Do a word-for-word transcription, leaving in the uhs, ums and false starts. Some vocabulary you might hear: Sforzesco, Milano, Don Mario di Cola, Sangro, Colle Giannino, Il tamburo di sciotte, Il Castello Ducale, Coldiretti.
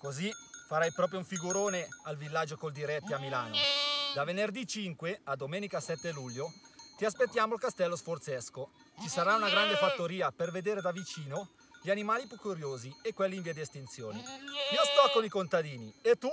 Così farai proprio un figurone al villaggio Coldiretti a Milano. Da venerdì cinque a domenica sette luglio ti aspettiamo al castello Sforzesco. Ci sarà una grande fattoria per vedere da vicino gli animali più curiosi e quelli in via di estinzione. Io sto con i contadini, e tu?